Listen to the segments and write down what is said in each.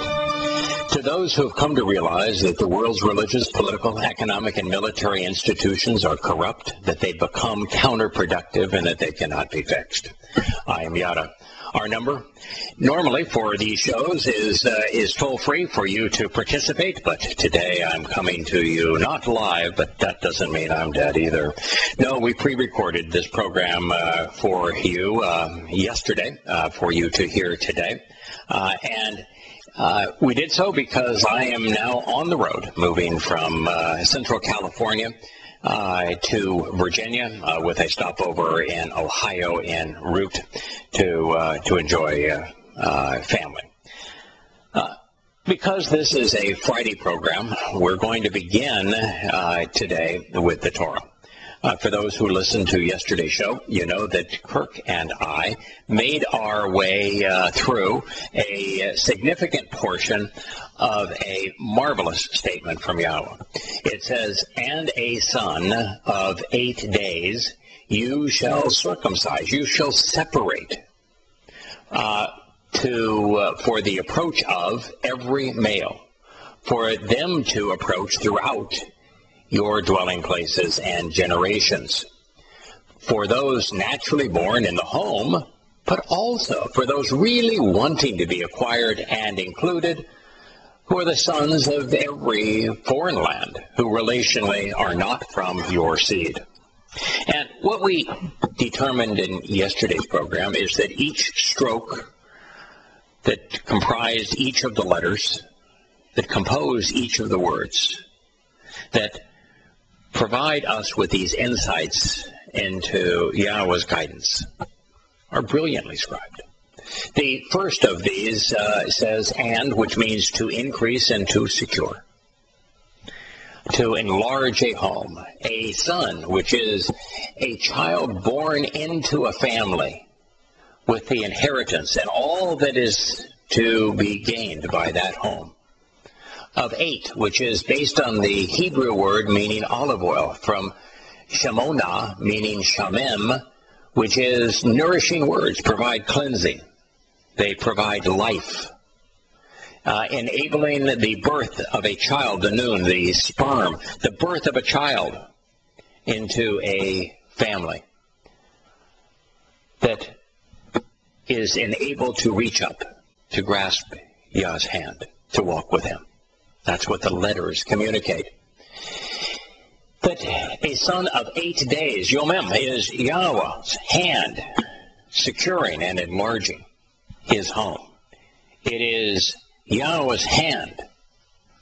it? To those who have come to realize that the world's religious, political, economic, and military institutions are corrupt, that they become counterproductive, and that they cannot be fixed. I am Yada. Our number, normally for these shows, is toll-free for you to participate, but today I'm coming to you not live, but that doesn't mean I'm dead either. No, we pre-recorded this program for you yesterday, for you to hear today, and we did so because I am now on the road, moving from Central California to Virginia, with a stopover in Ohio en route to enjoy family. Because this is a Friday program, we're going to begin today with the Torah. For those who listened to yesterday's show, you know that Kirk and I made our way through a significant portion of a marvelous statement from Yahweh. It says, "And a son of 8 days you shall circumcise, you shall separate for the approach of every male, for them to approach throughout your dwelling places and generations, for those naturally born in the home, but also for those really wanting to be acquired and included, who are the sons of every foreign land, who relationally are not from your seed." And what we determined in yesterday's program is that each stroke that comprised each of the letters, that composed each of the words, that provide us with these insights into Yahweh's guidance, are brilliantly scribed. The first of these says, "and," which means to increase and to secure, to enlarge a home, a son, which is a child born into a family with the inheritance and all that is to be gained by that home. Of 8, which is based on the Hebrew word meaning olive oil, from Shamona, meaning shamim, which is nourishing words, provide cleansing. They provide life, enabling the birth of a child, the noon, the sperm, the birth of a child into a family that is enabled to reach up, to grasp Yah's hand, to walk with him. That's what the letters communicate. That a son of 8 days, Yomim, is Yahweh's hand securing and enlarging his home. It is Yahweh's hand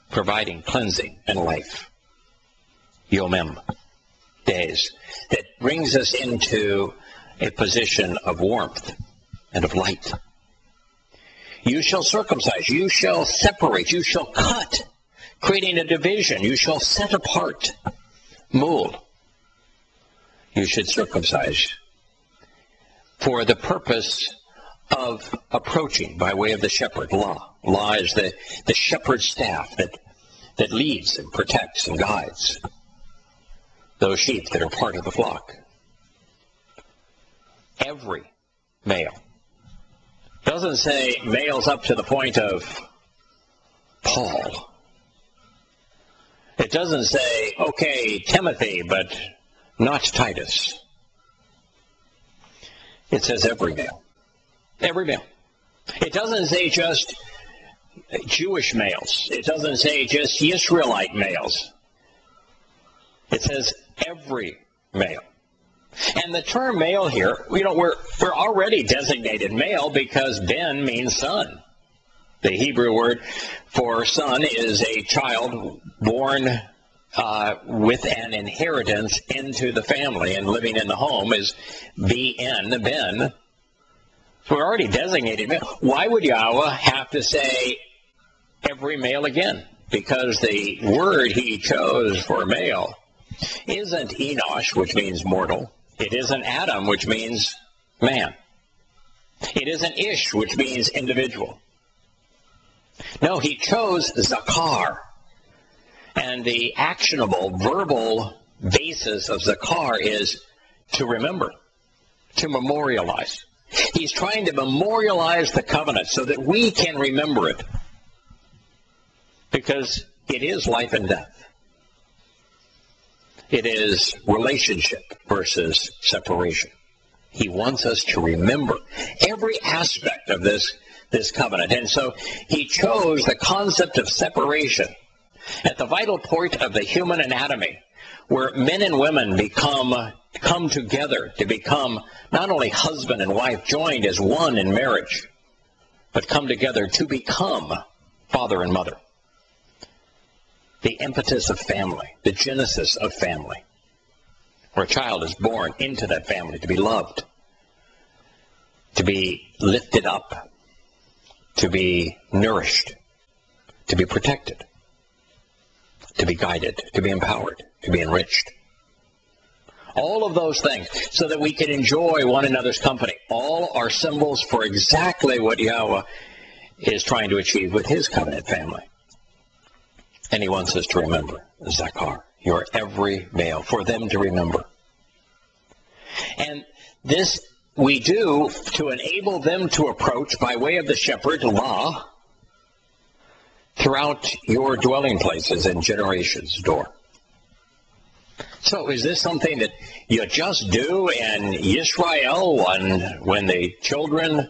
providing cleansing and life. Yomim, days. That brings us into a position of warmth and of light. You shall circumcise, you shall separate, you shall cut, creating a division. You shall set apart, mold. You should circumcise for the purpose of approaching by way of the shepherd, Law. Law is the shepherd's staff that leads and protects and guides those sheep that are part of the flock. Every male. Doesn't say males up to the point of Paul. It doesn't say, okay, Timothy, but not Titus. It says every male. Every male. It doesn't say just Jewish males. It doesn't say just Yisraelite males. It says every male. And the term male here, you know, we're already designated male because Ben means son. The Hebrew word for son is a child born with an inheritance into the family, and living in the home is Ben. So we're already designated male. Why would Yahweh have to say every male again? Because the word he chose for male isn't Enosh, which means mortal. It isn't Adam, which means man. It isn't Ish, which means individual. No, he chose zakar. And the actionable verbal basis of zakar is to remember, to memorialize. He's trying to memorialize the covenant so that we can remember it. because it is life and death. It is relationship versus separation. He wants us to remember every aspect of this covenant. And so he chose the concept of separation at the vital point of the human anatomy, where men and women come together to become not only husband and wife, joined as one in marriage, but come together to become father and mother. The impetus of family, the genesis of family, where a child is born into that family to be loved, to be lifted up, to be nourished, to be protected, to be guided, to be empowered, to be enriched. All of those things, so that we can enjoy one another's company. All are symbols for exactly what Yahweh is trying to achieve with his covenant family. And he wants us to remember, zakar, your every male, for them to remember. And this we do to enable them to approach by way of the shepherd, Lah, throughout your dwelling places and generations' door. So is this something that you just do in Yisrael when the children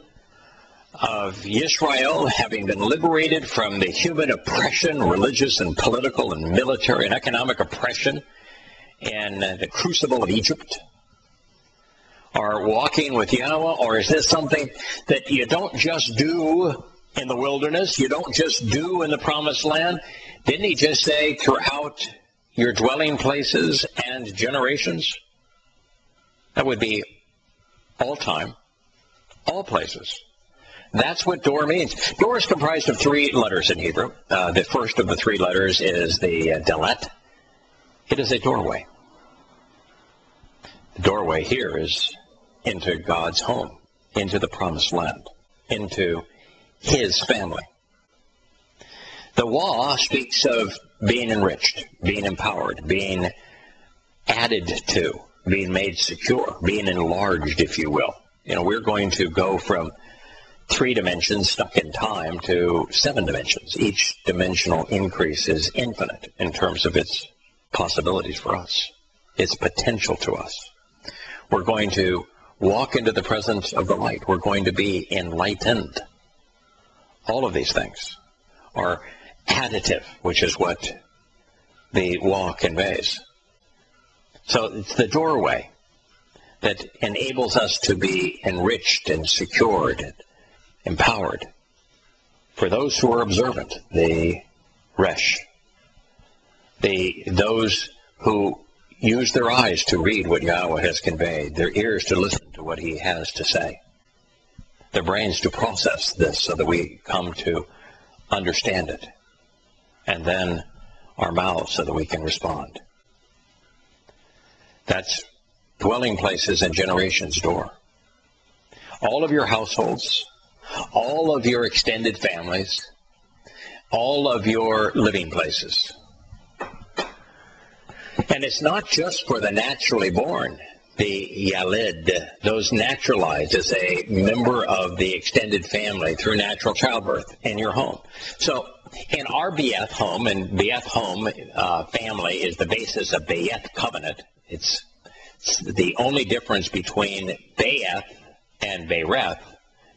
of Yisrael, having been liberated from the human oppression, religious and political and military and economic oppression in the crucible of Egypt, are walking with Yahweh? Or is this something that you don't just do in the wilderness, you don't just do in the promised land? Didn't he just say throughout your dwelling places and generations? That would be all time, all places. That's what door means. Door is comprised of three letters in Hebrew. The first of the three letters is the dalet. It is a doorway. The doorway here is into God's home, into the promised land, into his family. The Wah speaks of being enriched, being empowered, being added to, being made secure, being enlarged, if you will. You know, we're going to go from 3 dimensions stuck in time to 7 dimensions. Each dimensional increase is infinite in terms of its possibilities for us, its potential to us. We're going to walk into the presence of the light. We're going to be enlightened. All of these things are additive, which is what the Wah conveys. So it's the doorway that enables us to be enriched and secured and empowered. For those who are observant, the resh, those who use their eyes to read what Yahweh has conveyed, their ears to listen to what he has to say, their brains to process this so that we come to understand it, and then our mouths so that we can respond. That's dwelling places and generations' door. All of your households, all of your extended families, all of your living places. And it's not just for the naturally born, the Yaled, those naturalized as a member of the extended family through natural childbirth in your home. So in our Be'eth home, and Be'eth home family is the basis of Be'eth covenant. It's the only difference between Be'eth and Be'ereth.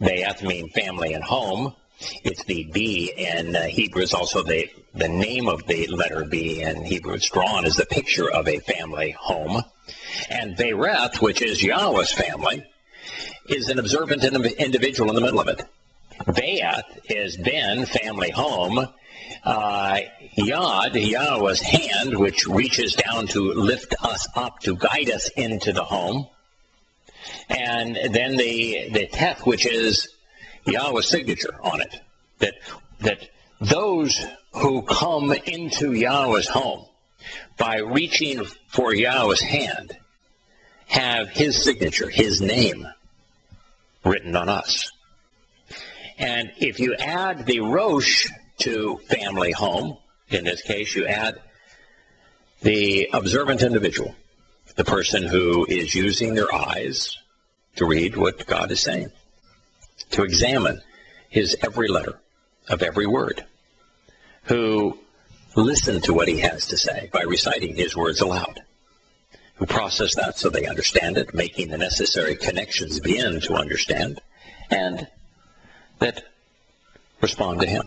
Be'eth means family and home. It's the B in Hebrew. It's also the name of the letter B in Hebrew. It's drawn as the picture of a family home. And Be'ereth, which is Yahweh's family, is an observant individual in the middle of it. Be'eth is Ben, family home. Yod, Yahweh's hand, which reaches down to lift us up, to guide us into the home. And then the Teth, which is Yahweh's signature on it, that those who come into Yahweh's home by reaching for Yahweh's hand have his signature, his name, written on us. And if you add the Rosh to family home, in this case you add the observant individual, the person who is using their eyes to read what God is saying, to examine his every letter of every word, who listen to what he has to say by reciting his words aloud, who process that so they understand it, making the necessary connections begin to understand, and that respond to him.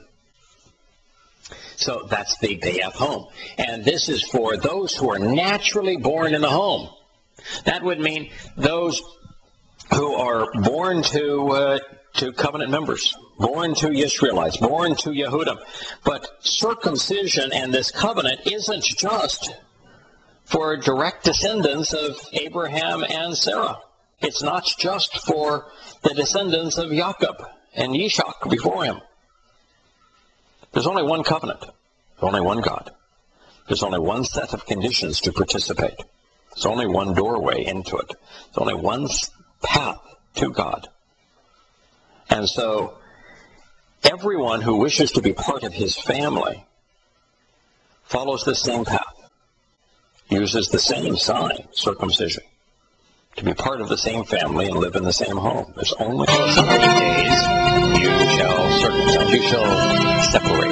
So that's the Be'eth home. And this is for those who are naturally born in the home. That would mean those who are born to covenant members, born to Yisraelites, born to Yehudah. But circumcision and this covenant isn't just for direct descendants of Abraham and Sarah. It's not just for the descendants of Jacob and Yitzhak before him. There's only one covenant, only one God. There's only one set of conditions to participate. There's only one doorway into it. There's only one path to God. And so everyone who wishes to be part of his family follows the same path, uses the same sign, circumcision, to be part of the same family and live in the same home. There's only 3 days you shall circumcise, you shall separate.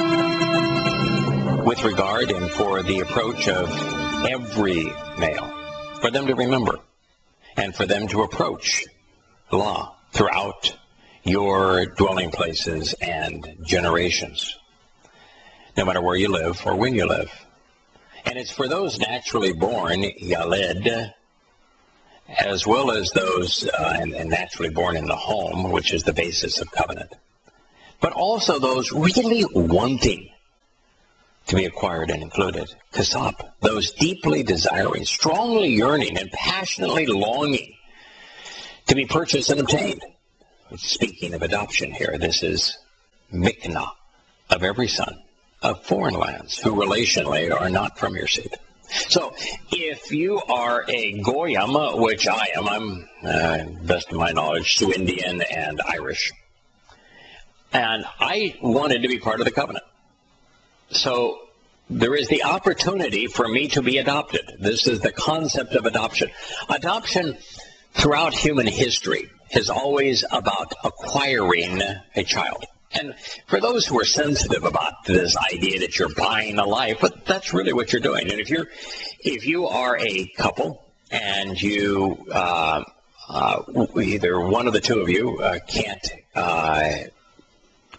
With regard and for the approach of every male, for them to remember and for them to approach law throughout your dwelling places and generations, no matter where you live or when you live. And it's for those naturally born, Yaled, as well as those and naturally born in the home, which is the basis of covenant, but also those really wanting to be acquired and included, Kasap, those deeply desiring, strongly yearning, and passionately longing to be purchased and obtained. Speaking of adoption here, this is Miknah, of every son, of foreign lands, who relationally are not from your seed. So, if you are a Goyim, which I am, best of my knowledge, to Indian and Irish, and I wanted to be part of the covenant. So, there is the opportunity for me to be adopted. This is the concept of adoption. Adoption, throughout human history, is always about acquiring a child. And for those who are sensitive about this idea that you're buying a life, but that's really what you're doing. And if you are a couple and you either one of the two of you can't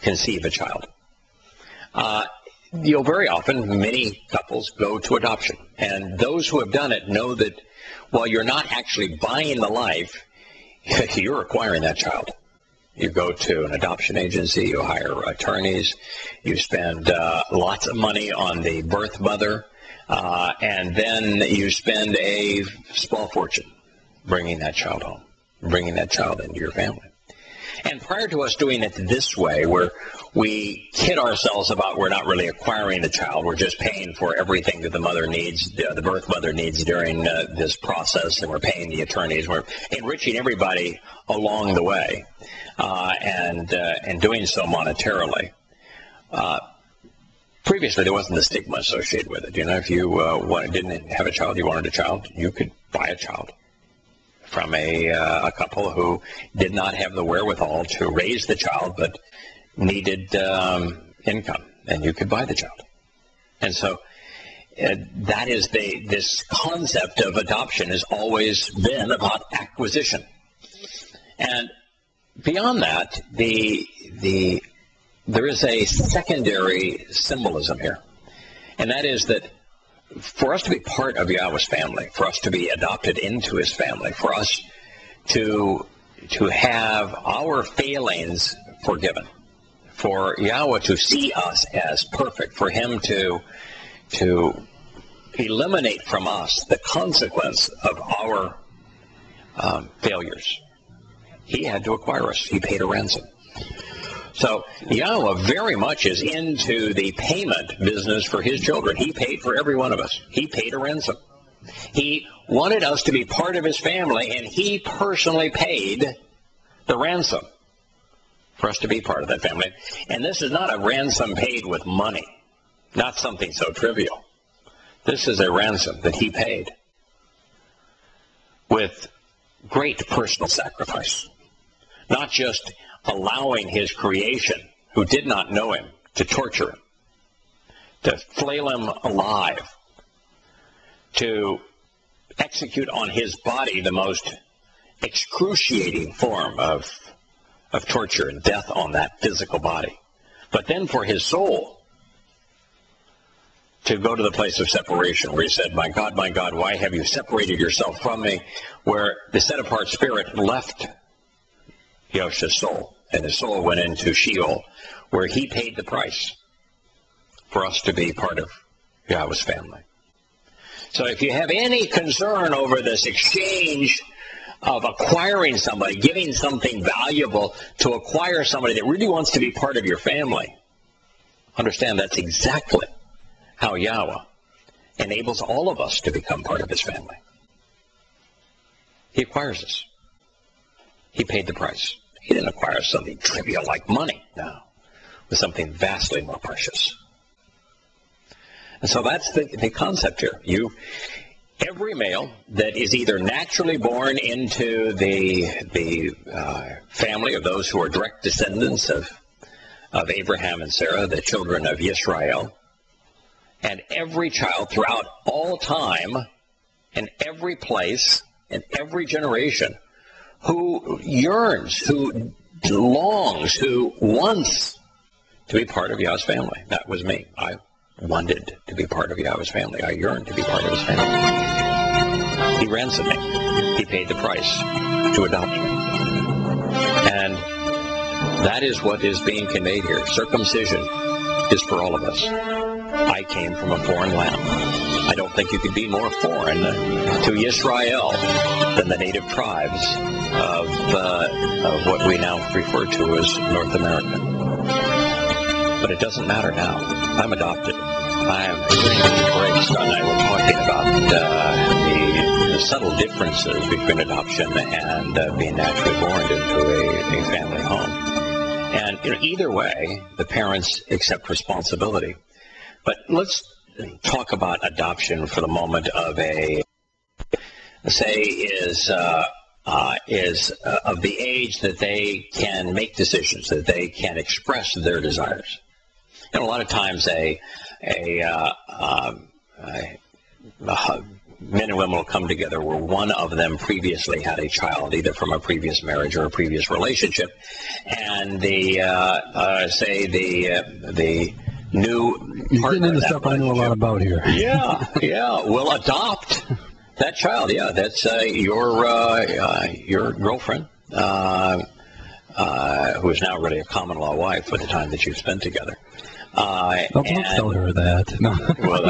conceive a child, you'll very often, many couples go to adoption. And those who have done it know that while you're not actually buying the life, you're acquiring that child. You go to an adoption agency, you hire attorneys, you spend lots of money on the birth mother, and then you spend a small fortune bringing that child home, bringing that child into your family. And prior to us doing it this way, where we kid ourselves about we're not really acquiring the child, we're just paying for everything that the mother needs, the birth mother needs during this process, and we're paying the attorneys, we're enriching everybody along the way, and doing so monetarily. Previously, there wasn't the stigma associated with it. You know, if you didn't have a child, you wanted a child, you could buy a child from a couple who did not have the wherewithal to raise the child, but needed income, and you could buy the child. And so that is this concept of adoption has always been about acquisition. And beyond that, there is a secondary symbolism here, and that is that for us to be part of Yahweh's family, for us to be adopted into his family, for us to have our failings forgiven, for Yahweh to see us as perfect, for him to eliminate from us the consequence of our failures, he had to acquire us. He paid a ransom. So Yahweh very much is into the payment business for his children. He paid for every one of us. He paid a ransom. He wanted us to be part of his family, and he personally paid the ransom for us to be part of that family. And this is not a ransom paid with money, not something so trivial. This is a ransom that he paid with great personal sacrifice, not just allowing his creation, who did not know him, to torture him, to flail him alive, to execute on his body the most excruciating form of torture and death on that physical body. But then for his soul to go to the place of separation where he said, my God, why have you separated yourself from me? Where the set-apart spirit left Yahusha's soul, and his soul went into Sheol, where he paid the price for us to be part of Yahweh's family. So if you have any concern over this exchange of acquiring somebody, giving something valuable to acquire somebody that really wants to be part of your family, understand that's exactly how Yahweh enables all of us to become part of his family. He acquires us. He paid the price. He didn't acquire something trivial like money. No. It was something vastly more precious. And so that's the concept here. Every male that is either naturally born into the family of those who are direct descendants of Abraham and Sarah, the children of Yisrael, and every child throughout all time, in every place, in every generation, who yearns, who longs, who wants to be part of Yah's family. That was me. I wanted to be part of Yah's family. I yearned to be part of his family. He ransomed me. He paid the price to adopt me. And that is what is being conveyed here. Circumcision is for all of us. I came from a foreign land. I don't think you could be more foreign to Yisrael than the native tribes of what we now refer to as North America. But it doesn't matter now. I'm adopted. I am embraced. And I was talking about the subtle differences between adoption and being naturally born into a family home. And either way, the parents accept responsibility. But let's talk about adoption for the moment of say, of the age that they can make decisions, that they can express their desires. And a lot of times, men and women will come together where one of them previously had a child, either from a previous marriage or a previous relationship, and the new partner. Into stuff I know a lot about here. yeah, will adopt that child. Yeah, that's your girlfriend, who is now really a common law wife for the time that you've spent together. Don't tell her that. No. Well,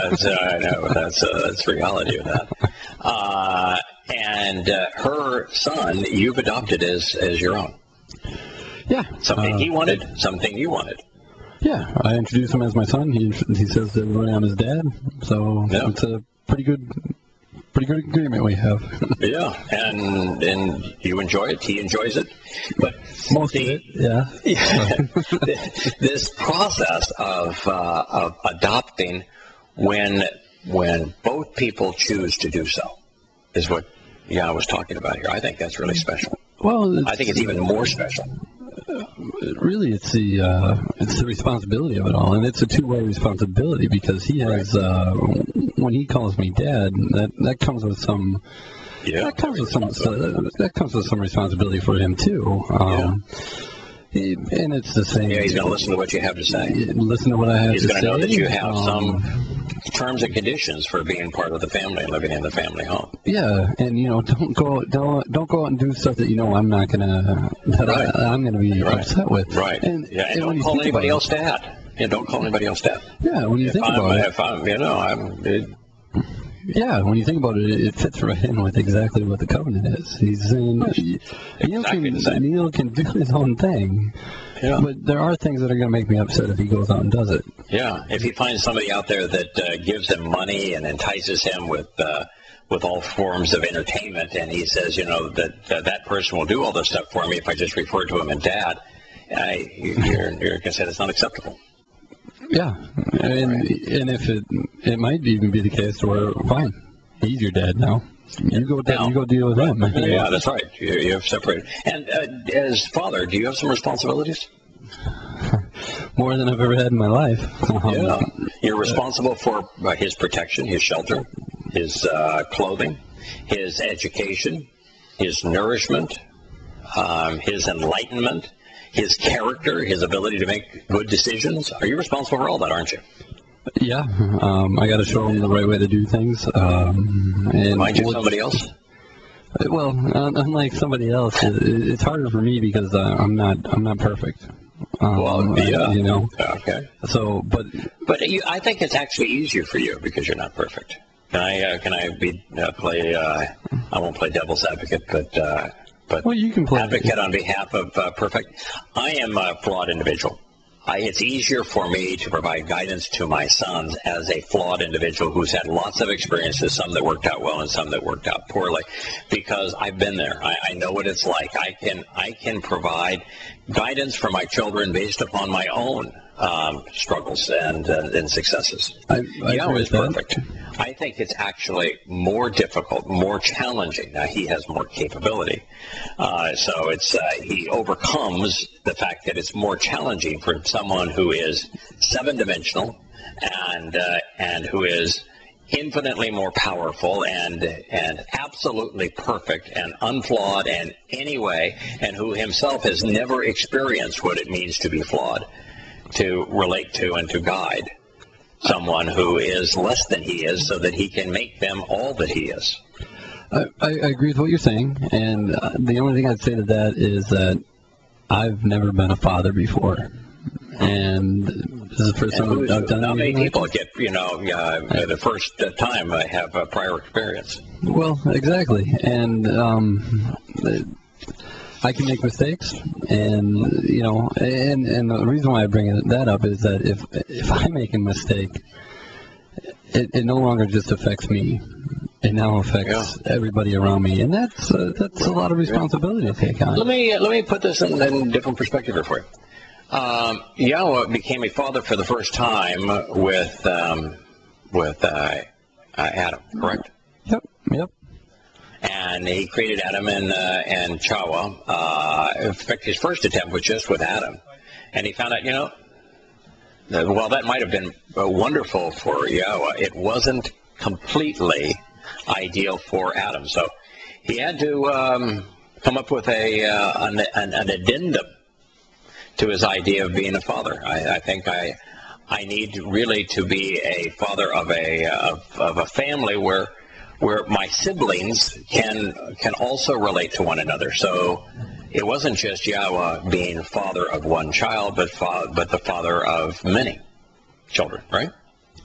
that's reality of that. And her son, you've adopted as your own. Yeah. Something he wanted, something you wanted. Yeah, I introduced him as my son. He says to everybody I'm his dad. So yeah. It's a pretty good agreement we have. Yeah, and you enjoy it. He enjoys it. But most of it, yeah. This process of adopting, when both people choose to do so, is what Yah was talking about here. I think that's really special. Well, I think it's even more special. Really, it's the responsibility of it all, and it's a two-way responsibility because he has. Right. When he calls me dad, that comes with some. Yeah. That comes with some responsibility for him too. And it's the same. Yeah, he's going to listen to what you have to say. Listen to what I have to say. He's going to know that you have some terms and conditions for being part of the family, living in the family home. Yeah, and don't go out and do stuff that I'm not going to. Right. I'm going to be upset with. Right. And don't call anybody else dad. And don't call anybody else dad. Yeah, when you think about it. Yeah, when you think about it, it fits right in with exactly what the covenant is. Neil can do his own thing, yeah. But there are things that are going to make me upset if he goes out and does it. Yeah, if he finds somebody out there that gives him money and entices him with all forms of entertainment, and he says, that person will do all this stuff for me if I just refer to him as dad, you're going to say that's not acceptable. Yeah, and if it might even be the case where, fine, he's your dad now. You go deal with him. Yeah, that's right. You've separated. And as father, do you have some responsibilities? More than I've ever had in my life. Yeah. You're responsible for his protection, his shelter, his clothing, his education, his nourishment, his enlightenment, his character, his ability to make good decisions. Are you responsible for all that, aren't you? Yeah. I got to show him the right way to do things. Remind you of somebody else? Well, unlike somebody else, it's harder for me because I'm not perfect. You know. Okay. So, but I think it's actually easier for you because you're not perfect. I won't play devil's advocate, but well, you can play advocate on behalf of perfect. I am a flawed individual. It's easier for me to provide guidance to my sons as a flawed individual who's had lots of experiences, some that worked out well and some that worked out poorly, because I've been there. I know what it's like. I can provide guidance for my children based upon my own struggles and successes. Yahweh is perfect. I think it's actually more difficult, more challenging. Now, he has more capability. So it's he overcomes the fact that it's more challenging for someone who is seven-dimensional and who is infinitely more powerful and absolutely perfect and unflawed in any way, and who himself has never experienced what it means to be flawed, to relate to and to guide someone who is less than he is so that he can make them all that he is. I agree with what you're saying, and the only thing I'd say to that is that I've never been a father before. And this is the first time I've done it. How many people get, the first time I have a prior experience? Well, exactly. And I can make mistakes, and and the reason why I bring that up is that if I make a mistake, it no longer just affects me; it now affects everybody around me, and that's a lot of responsibility to take on. Let me put this in a different perspective here for you. Yahowah became a father for the first time with Adam, correct? Yep. And he created Adam and Chawa. In fact, his first attempt was just with Adam. And he found out, while that might have been wonderful for Yahowah, it wasn't completely ideal for Adam. So he had to come up with an addendum to his idea of being a father. I think I need really to be a father of a family where my siblings can also relate to one another. So it wasn't just Yahowah being father of one child, but the father of many children, right?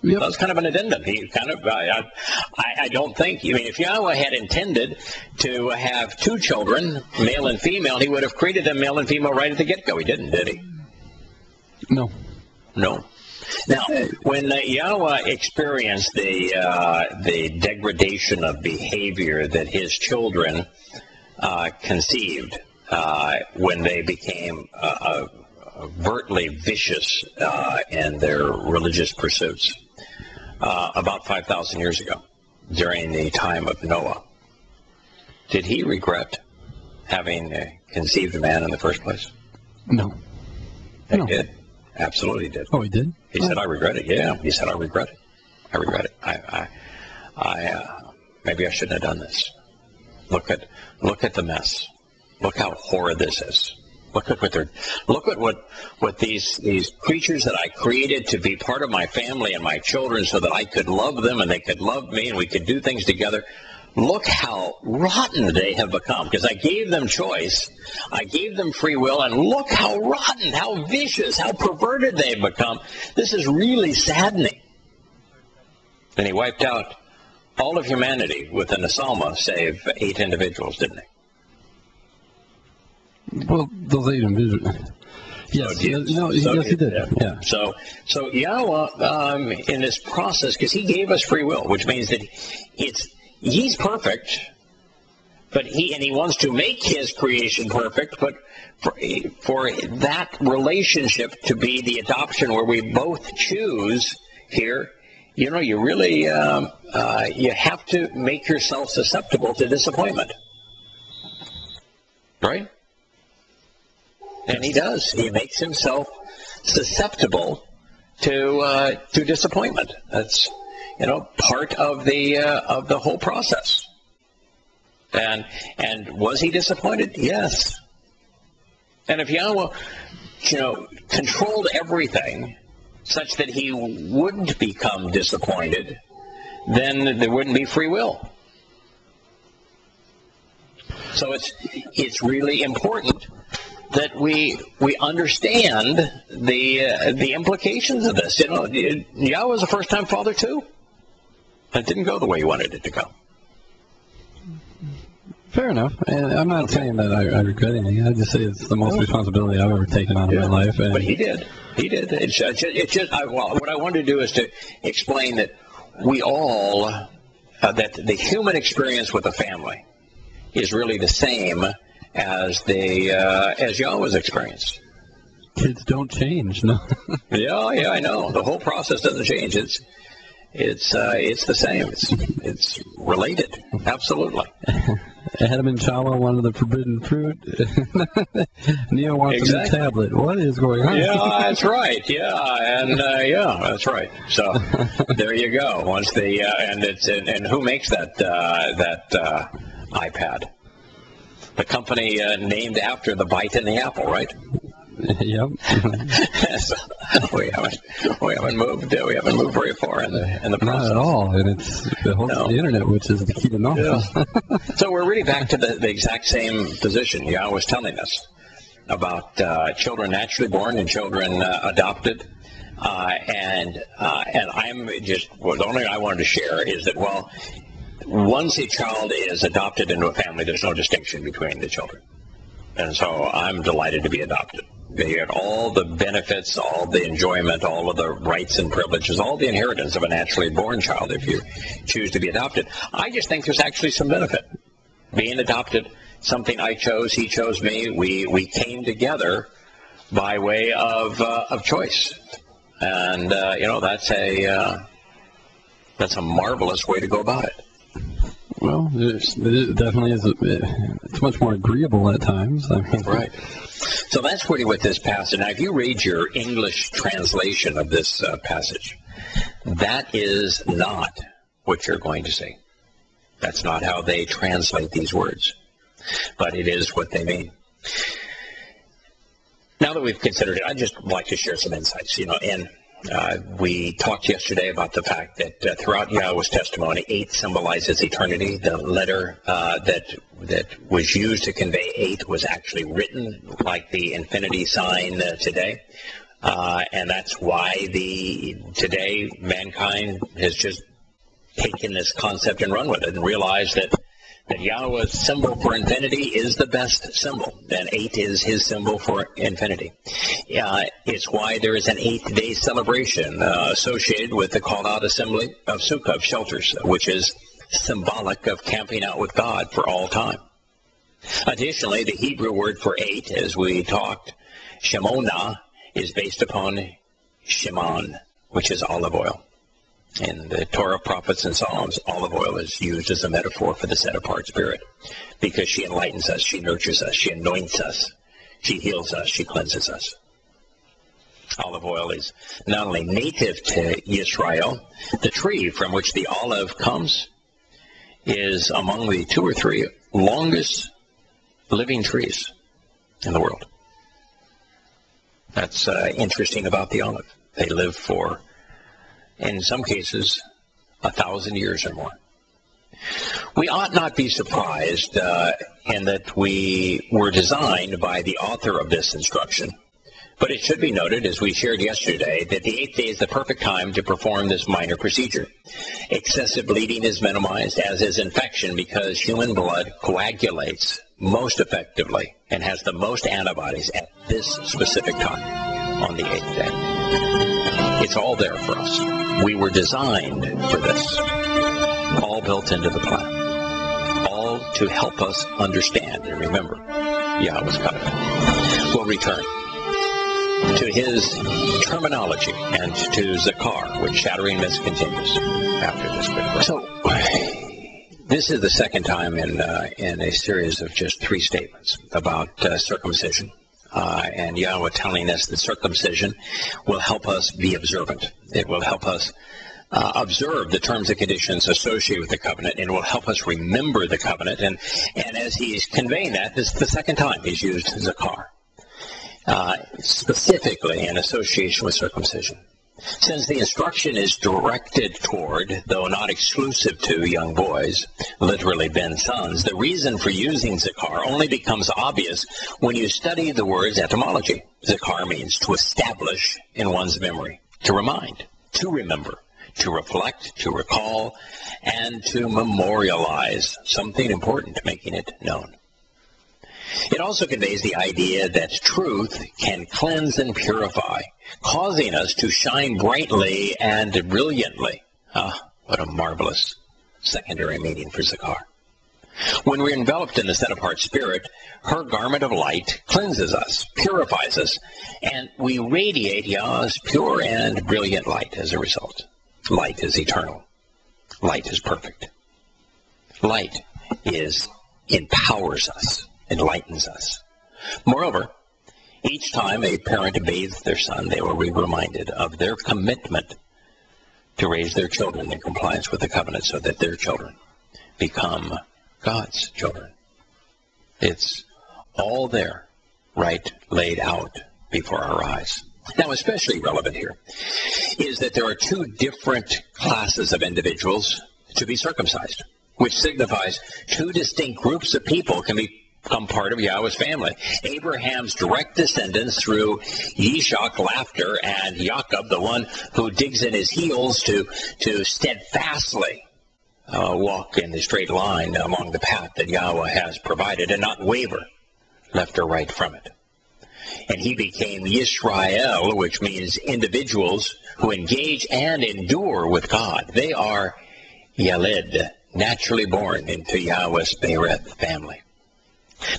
Yep. That was kind of an addendum. He kind of, I don't think, if Yahowah had intended to have two children, male and female, he would have created them male and female right at the get-go. He didn't, did he? No. Now, when Yahowah experienced the degradation of behavior that his children conceived when they became overtly vicious in their religious pursuits about 5,000 years ago, during the time of Noah, did he regret having conceived a man in the first place? No. He did. Absolutely did. Oh, he did? He said, I regret it. Yeah, he said, I regret it. I regret it. Maybe I shouldn't have done this. Look at the mess. Look how horrid this is. Look at what these creatures that I created to be part of my family and my children so that I could love them and they could love me and we could do things together. Look how rotten they have become, because I gave them choice, I gave them free will, and look how rotten, how vicious, how perverted they've become. This is really saddening. And he wiped out all of humanity within the Salma, save 8 individuals, didn't he? Well, those 8 individuals. Yes, he did. Yeah. So Yahowah, in this process, because he gave us free will, which means that he's perfect, but he wants to make his creation perfect, but for that relationship to be the adoption where we both choose here, you really you have to make yourself susceptible to disappointment, right? And he does. He makes himself susceptible to disappointment. That's, you know, part of the whole process. And was he disappointed? Yes. And if Yahweh, you know, controlled everything such that he wouldn't become disappointed, then there wouldn't be free will. So it's really important that we understand the implications of this. You know, Yahweh was a first-time father too. It didn't go the way he wanted it to go. Fair enough. And I'm not saying that I regret anything. I just say it's the most responsibility I've ever taken on in my life. And but he did. He did. Well, what I wanted to do is to explain that we all, that the human experience with a family is really the same as the as Yahweh's experience. Kids don't change, no. yeah, I know. The whole process doesn't change. It's the same. It's related, absolutely. Adam and Chawa wanted the forbidden fruit. Neo wants a new tablet. What is going on? Yeah, that's right. Yeah, and yeah, that's right. So there you go. Once the and who makes that that iPad? The company named after the bite in the apple, right? Yep. So we haven't moved very far in the process. Not at all, and it's the whole the internet, which is the key to knowledge. Yeah. So we're really back to the exact same position Yahweh was telling us about children naturally born and children adopted, and I'm just the only thing I wanted to share is that once a child is adopted into a family, there's no distinction between the children. And so I'm delighted to be adopted. You get all the benefits, all the enjoyment, all of the rights and privileges, all the inheritance of a naturally born child if you choose to be adopted. I just think there's actually some benefit. Being adopted, something I chose, he chose me, we came together by way of choice. And, you know, that's a marvelous way to go about it. Well, it definitely is. It's much more agreeable at times. Right. So that's really what this passage. Now, if you read your English translation of this passage, that is not what you're going to see. That's not how they translate these words. But it is what they mean. Now that we've considered it, I'd just like to share some insights. You know, we talked yesterday about the fact that throughout Yahweh's testimony, 8 symbolizes eternity. The letter that was used to convey 8 was actually written like the infinity sign today. And that's why today mankind has just taken this concept and run with it and realized that Yahweh's symbol for infinity is the best symbol, and 8 is his symbol for infinity. It's why there is an 8th-day celebration associated with the called-out assembly of Sukkah, of shelters, which is symbolic of camping out with God for all time. Additionally, the Hebrew word for 8, as we talked, Shamona, is based upon Shimon, which is olive oil. In the Torah, prophets, and Psalms, olive oil is used as a metaphor for the set-apart spirit because she enlightens us, she nurtures us, she anoints us, she heals us, she cleanses us. Olive oil is not only native to Yisrael, the tree from which the olive comes is among the 2 or 3 longest living trees in the world. That's interesting about the olive. They live for, in some cases, 1,000 years or more. We ought not be surprised in that we were designed by the author of this instruction, but it should be noted, as we shared yesterday, that the 8th day is the perfect time to perform this minor procedure. Excessive bleeding is minimized, as is infection, because human blood coagulates most effectively and has the most antibodies at this specific time on the 8th day. It's all there for us. We were designed for this. All built into the plan. All to help us understand and remember Yahweh's covenant. We'll return to his terminology and to zakar, which Shattering Myths continues after this quick break. So, this is the second time in a series of just 3 statements about circumcision. and Yahweh telling us that circumcision will help us be observant. It will help us observe the terms and conditions associated with the covenant, and will help us remember the covenant. And as he's conveying that, this is the second time he's used zakar, specifically in association with circumcision. Since the instruction is directed toward, though not exclusive to, young boys, literally Ben's sons, the reason for using zakar only becomes obvious when you study the word's etymology. Zakar means to establish in one's memory, to remind, to remember, to reflect, to recall, and to memorialize something important, making it known. It also conveys the idea that truth can cleanse and purify, causing us to shine brightly and brilliantly. Ah, what a marvelous secondary meaning for zakar. When we're enveloped in the set-apart spirit, her garment of light cleanses us, purifies us, and we radiate Yah's pure and brilliant light as a result. Light is eternal. Light is perfect. Light empowers us, enlightens us. Moreover, each time a parent bathes their son, they will be reminded of their commitment to raise their children in compliance with the covenant so that their children become God's children. It's all there, right, laid out before our eyes. Now, especially relevant here is that there are two different classes of individuals to be circumcised, which signifies two distinct groups of people can become part of Yahweh's family. Abraham's direct descendants through Yitzhak, laughter, and Jacob, the one who digs in his heels to steadfastly walk in the straight line along the path that Yahweh has provided and not waver left or right from it. And he became Yisrael, which means individuals who engage and endure with God. They are Yaled, naturally born into Yahweh's Be'ereth family.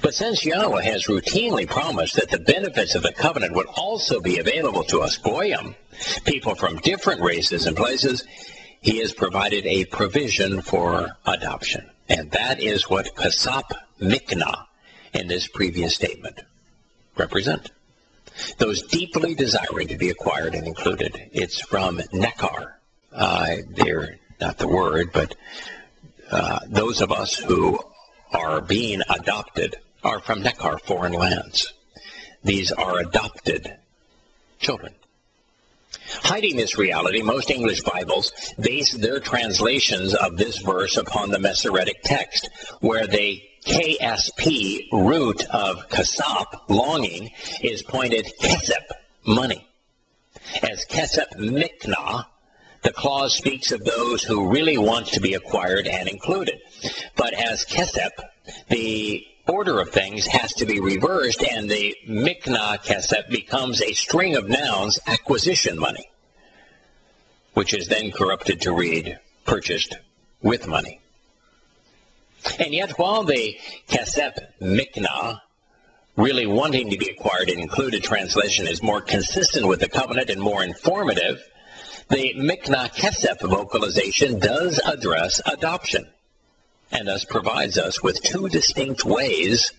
But since Yahweh has routinely promised that the benefits of the covenant would also be available to us, Goyim, people from different races and places, he has provided a provision for adoption. And that is what Kasap Miknah in this previous statement represent. Those deeply desiring to be acquired and included. It's from Nekar. They're not the word, but those of us who are being adopted are from Nekar, foreign lands. These are adopted children. Hiding this reality, most English Bibles base their translations of this verse upon the Masoretic text, where they KSP, root of kasap, longing, is pointed Kesep, money. As Kesep Miknah, the clause speaks of those who really want to be acquired and included. But as Kesep, the order of things has to be reversed, and the Miknah Kesep becomes a string of nouns, acquisition money, which is then corrupted to read purchased with money. And yet, while the Kesep Miknah, really wanting to be acquired and included translation, is more consistent with the covenant and more informative, the Miknah Kesep vocalization does address adoption, and thus provides us with two distinct ways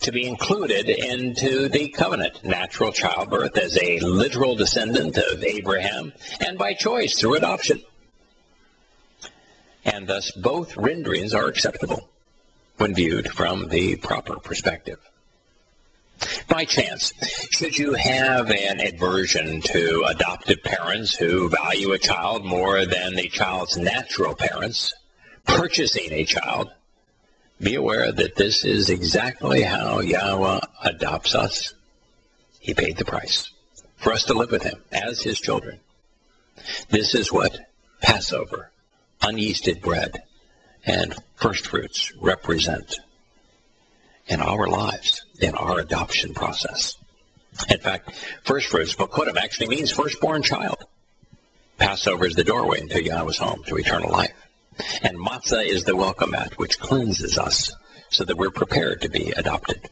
to be included into the covenant: natural childbirth as a literal descendant of Abraham, and by choice through adoption. And thus both renderings are acceptable when viewed from the proper perspective. By chance, should you have an aversion to adoptive parents who value a child more than the child's natural parents, purchasing a child, be aware that this is exactly how Yahweh adopts us. He paid the price for us to live with him as his children. This is what Passover, unyeasted bread, and first fruits represent in our lives, in our adoption process. In fact, first fruits, Bokodim, actually means firstborn child. Passover is the doorway into Yahweh's home to eternal life. And matzah is the welcome mat, which cleanses us so that we're prepared to be adopted.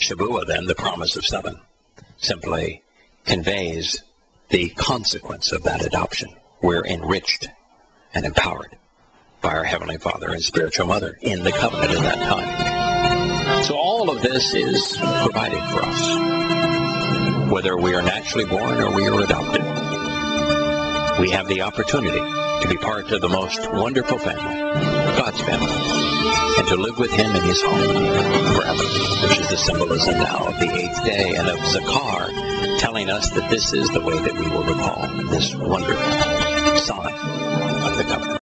Shavuah, then, the promise of 7, simply conveys the consequence of that adoption. We're enriched and empowered by our Heavenly Father and Spiritual Mother in the covenant in that time. So all of this is provided for us. Whether we are naturally born or we are adopted, we have the opportunity to be part of the most wonderful family, God's family, and to live with Him in His home forever, which is the symbolism now of the eighth day and of zakar, telling us that this is the way that we will recall this wonderful sign of the covenant.